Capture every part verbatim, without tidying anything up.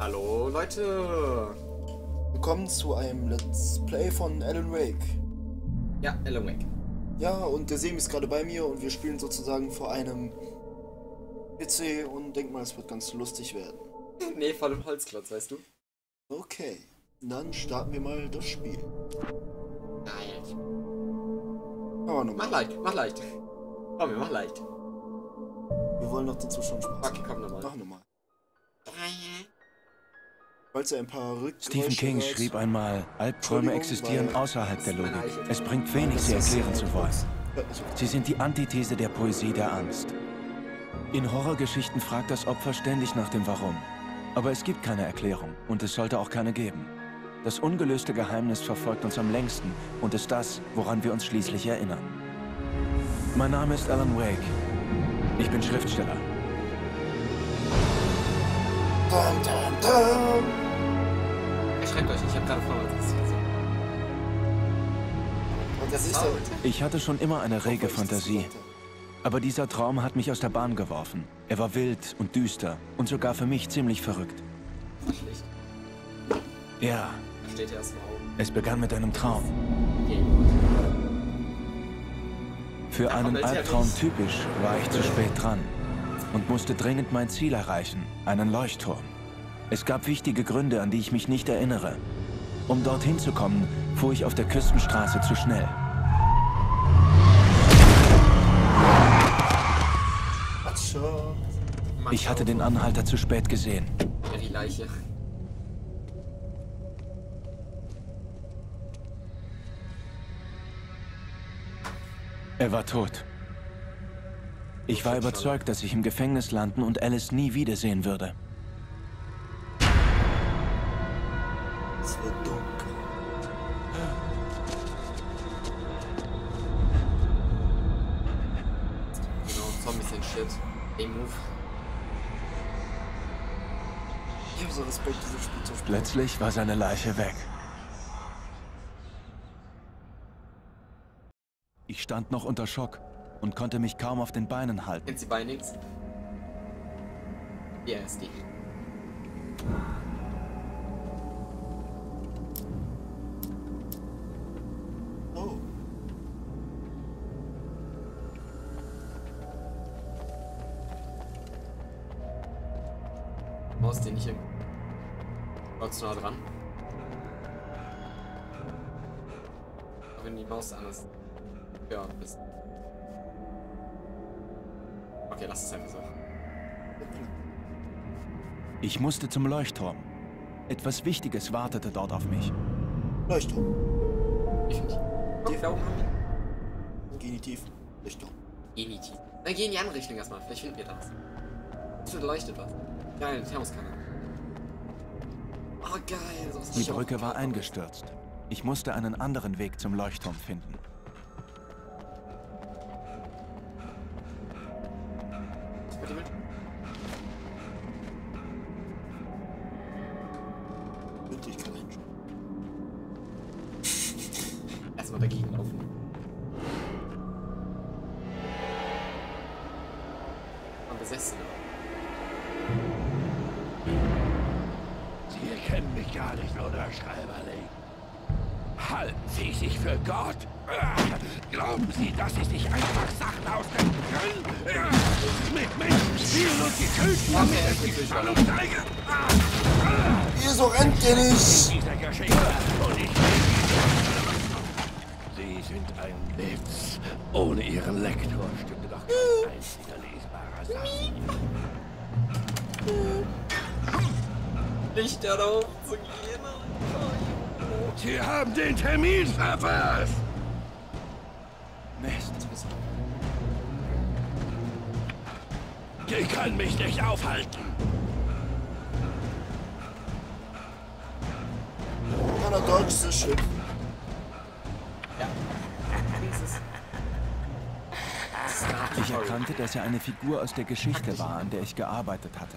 Hallo Leute! Willkommen zu einem Let's Play von Alan Wake. Ja, Alan Wake. Ja, und der Semi ist gerade bei mir und wir spielen sozusagen vor einem P C und denk mal, es wird ganz lustig werden. Nee, vor dem Holzklotz, weißt du? Okay, dann starten wir mal das Spiel. Nein. Aber nochmal. Mach leicht, mach leicht. Komm, wir machen leicht. Wir wollen doch den Zuschauern Spaß. Okay, komm nochmal. Mach nochmal. Falls ihr ein paar Rückgriffe Stephen King schrieb einmal, Albträume existieren außerhalb der Logik. Es bringt wenig, sie erklären zu wollen. Sie sind die Antithese der Poesie der Angst. In Horrorgeschichten fragt das Opfer ständig nach dem Warum. Aber es gibt keine Erklärung und es sollte auch keine geben. Das ungelöste Geheimnis verfolgt uns am längsten und ist das, woran wir uns schließlich erinnern. Mein Name ist Alan Wake. Ich bin Schriftsteller. Dum, dum, dum. Erschreckt euch, ich habe gerade vorwärts gesehen. Ich hatte schon immer eine rege Fantasie. Aber dieser Traum hat mich aus der Bahn geworfen. Er war wild und düster und sogar für mich ziemlich verrückt. Schlicht. Ja. Da steht erst mal auf. Es begann mit einem Traum. Für einen Albtraum typisch war ich zu spät dran und musste dringend mein Ziel erreichen, einen Leuchtturm. Es gab wichtige Gründe, an die ich mich nicht erinnere. Um dorthin zu kommen, fuhr ich auf der Küstenstraße zu schnell. Ich hatte den Anhalter zu spät gesehen. Ja, die Leiche. Er war tot. Ich war überzeugt, dass ich im Gefängnis landen und Alice nie wiedersehen würde. Es wird dunkel. Genau, Zombies sind shit. Hey, move. Ich hab so Respekt, dieses Spiel zu spielen. Plötzlich war seine Leiche weg. Ich stand noch unter Schock und konnte mich kaum auf den Beinen halten. Kennt sie bei nichts? Ja, ist die. Oh. Brauchst du nicht hin? War zu nah dran? Aber wenn die Maus anders. Ja, bist. Okay, lass es einfach so. Ich musste zum Leuchtturm. Etwas Wichtiges wartete dort auf mich. Leuchtturm. Ich nicht. Komm, da oben haben wir. Geh in die Tiefen. Leuchtturm. Geh in die Tiefen. Dann geh in die andere Richtung erstmal. Vielleicht finden wir da was. Vielleicht leuchtet was. Geil, Thermoskanne. Oh, geil. So ist die Brücke war eingestürzt. Ich musste einen anderen Weg zum Leuchtturm finden. Erstmal dagegen laufen. Und besessen. Sie erkennen mich gar nicht, oder, Schreiberling? Halten Sie sich für Gott? Glauben Sie, dass ich nicht einfach Sachen aus dem Grill mit Menschen spielen und die töten, damit ich die Spannung steige? Wieso rennt ihr nicht? Dieser Geschichte und ich... Sie sind ein Witz. Ohne ihren Lektor stimmte doch kein einziger lesbarer Satz. Nicht darauf zu gehen. Sie haben den Termin verpasst. Mist. Sie können mich nicht aufhalten. Kann er Deutsch so schön? Ich erkannte, dass er eine Figur aus der Geschichte war, an der ich gearbeitet hatte.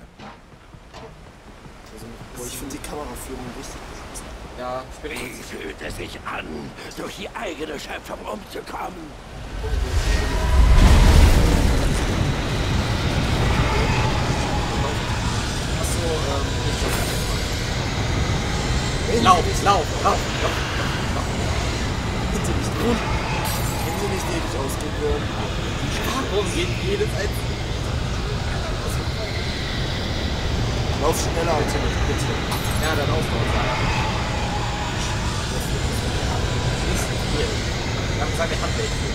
Also, ich finde die Kameraführung wichtig. Ja, wie fühlt es sich an, durch die eigene Schöpfung umzukommen? Achso, ähm, lauf, lauf, lauf, lauf, lauf. Wenn sie nicht gut, wenn sie nicht ewig ausgehen würden, die Strahlung geht jedes einzelne. Lauf schneller als nicht, bitte. Ja, dann aufbauen. Das ist hier. Dann sag ich, hab ich.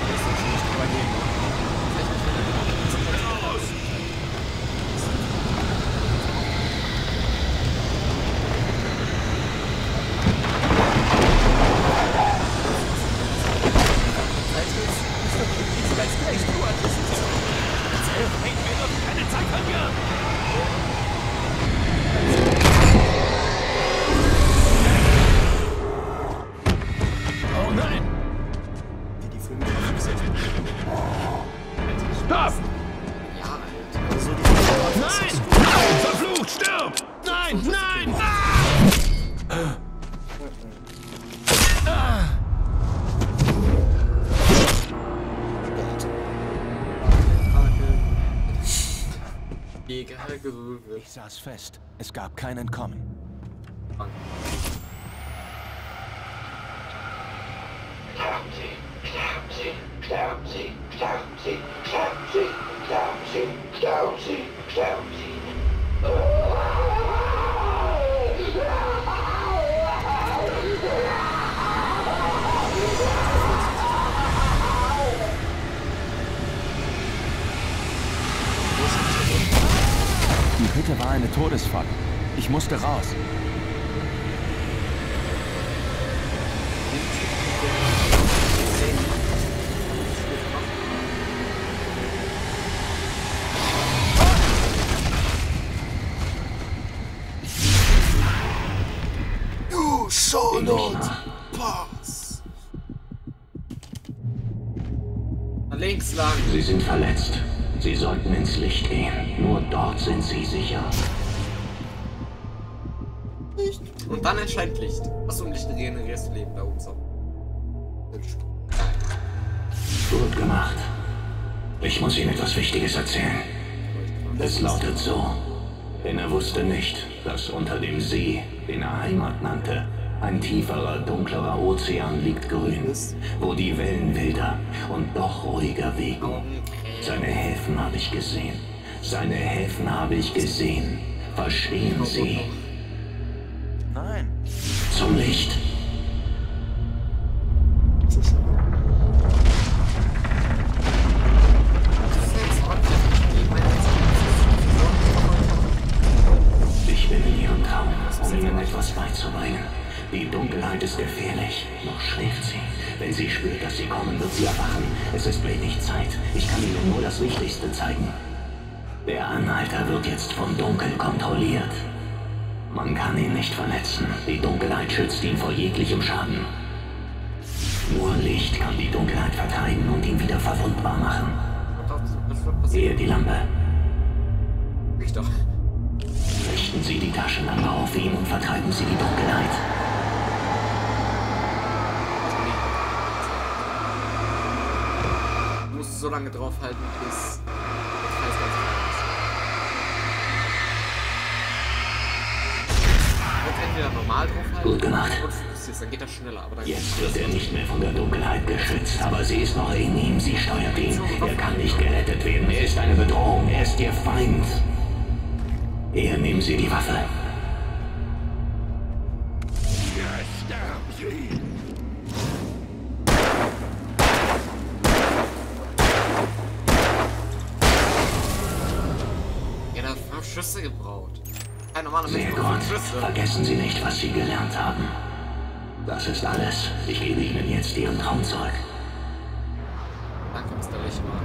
Das ist nicht übergeben. Ich saß fest. Es gab kein Entkommen. Sterben Sie, sterben Sie, sterben Sie, sterben Sie, sterben Sie, sterben Sie, sterben Sie, sterben Sie. Die Hütte war eine Todesfalle. Ich musste raus. Du Schonot! Pass! Links lang. Sie sind verletzt. Sie sollten ins Licht gehen. Nur dort sind sie sicher. Licht. Und dann entscheidet Licht. Was um Licht regenerierst du Leben da oben so. Gut gemacht. Ich muss Ihnen etwas Wichtiges erzählen. Es lautet so. Denn er wusste nicht, dass unter dem See, den er Heimat nannte, ein tieferer, dunklerer Ozean liegt grün, wo die Wellen wilder und doch ruhiger wegen. Seine Häfen habe ich gesehen. Seine Häfen habe ich gesehen. Verstehen Sie? Nein. Zum Licht. Ich bin in Ihrem Traum, um Ihnen etwas beizubringen. Die Dunkelheit ist gefährlich. Noch schläft sie. Wenn sie spürt, dass sie kommen, wird sie erwachen. Es ist wenig Zeit. Ich kann Ihnen nur das Wichtigste zeigen. Der Anhalter wird jetzt vom Dunkel kontrolliert. Man kann ihn nicht verletzen. Die Dunkelheit schützt ihn vor jeglichem Schaden. Nur Licht kann die Dunkelheit vertreiben und ihn wieder verwundbar machen. Sehe die Lampe. Ich doch. Richten Sie die Taschenlampe auf ihn und vertreiben Sie die Dunkelheit. So lange draufhalten, bis und entweder normal draufhalten. Gut gemacht. Dann geht das schneller, aber dann jetzt wird er nicht mehr von der Dunkelheit geschützt, aber sie ist noch in ihm, sie steuert ihn. Er kann nicht gerettet werden, er ist eine Bedrohung, er ist ihr Feind. Eher nehmen Sie die Waffe. Schüsse gebraucht. Kein normaler Mensch braucht Schüsse. Vergessen Sie nicht, was Sie gelernt haben. Das ist alles. Ich gebe Ihnen jetzt Ihren Traum zurück. Danke, Mister Lichtmann.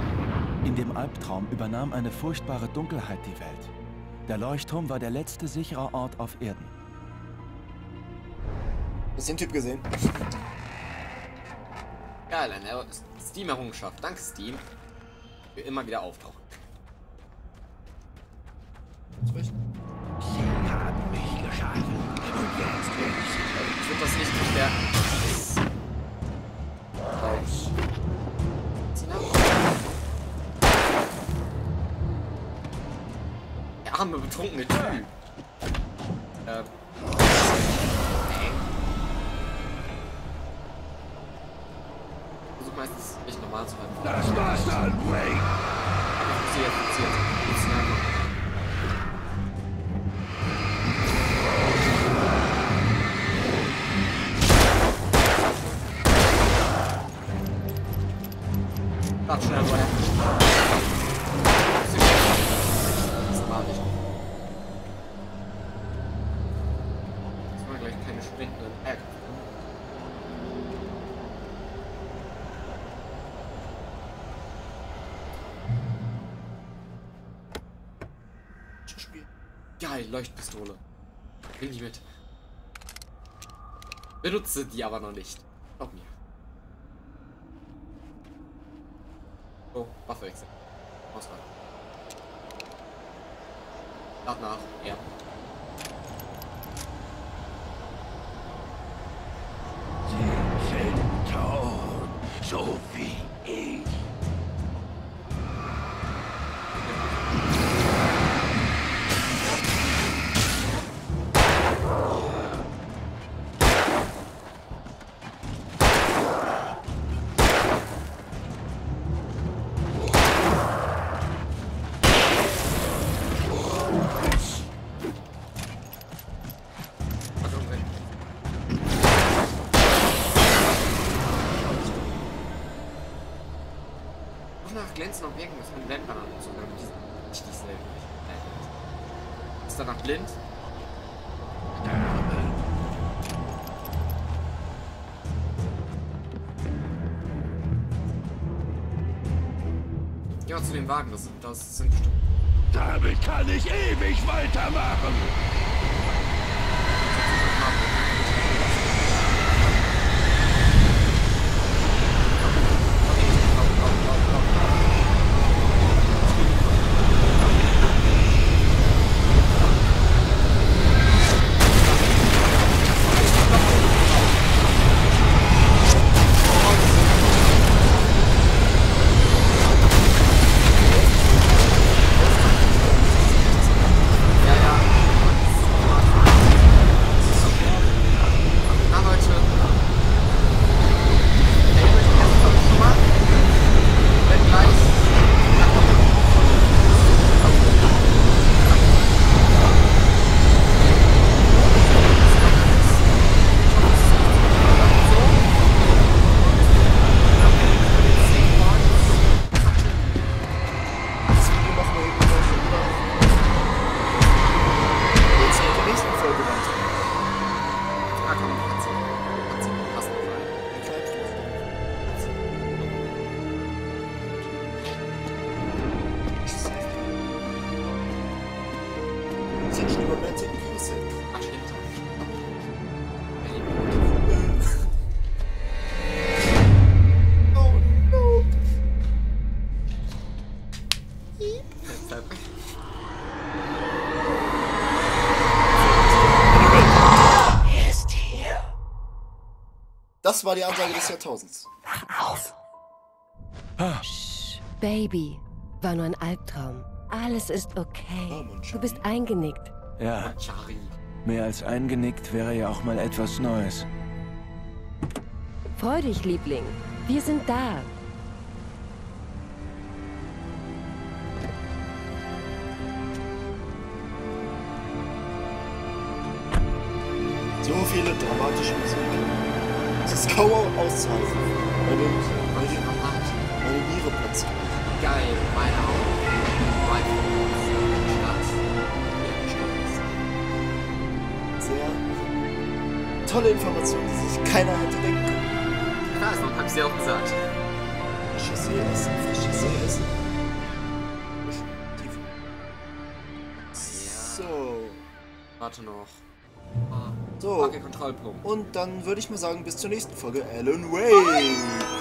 In dem Albtraum übernahm eine furchtbare Dunkelheit die Welt. Der Leuchtturm war der letzte sichere Ort auf Erden. Hast du den Typ gesehen? Geil, eine Steam-Errungenschaft. Danke, Steam. Für immer wieder auftauchen. Sie haben mich geschaffen und jetzt bin ich sie tot. Ich würde das nicht verstärken. Raus. Zieh nach. Der arme, betrunkene Typ. Ähm. Ich versuche meistens nicht normal zu halten. Das war's dann, Wake! Funktioniert, funktioniert. Funktioniert. Not sure what happened. Das war nicht. Jetzt wollen wir gleich keine sprintenden Act. Spiel. Geil, Leuchtpistole. Bring die mit. Benutze die aber noch nicht. Glaub mir. Oh, Waffe wechseln. Auswahl. Lad nach. Ja. Sie sind tot. So wie ich. Glänzen und wirken, das kann Blendbananen und so, damit ich die selber nicht. Ist danach blind? Geh mal zu dem Wagen, das, das sind bestimmt. Damit kann ich ewig weitermachen! Das war die Ansage des Jahrtausends. Wach auf! Ah. Shh, Baby, war nur ein Albtraum. Alles ist okay. Du bist eingenickt. Ja, mehr als eingenickt wäre ja auch mal etwas Neues. Freu dich, Liebling. Wir sind da. So viele dramatische Musik. Es ist kaum auszuhalten. Meine Niere plötzlich. Geil, meine Augen. Meine Augen. Schwarz. Ja, sehr tolle Information, die sich keiner hätte denken können. Klar, das hab ich dir auch gesagt. Frische See essen, frische See essen. So. Warte noch. So, okay, Kontrollpunkt. Und dann würde ich mal sagen, bis zur nächsten Folge Alan Wake.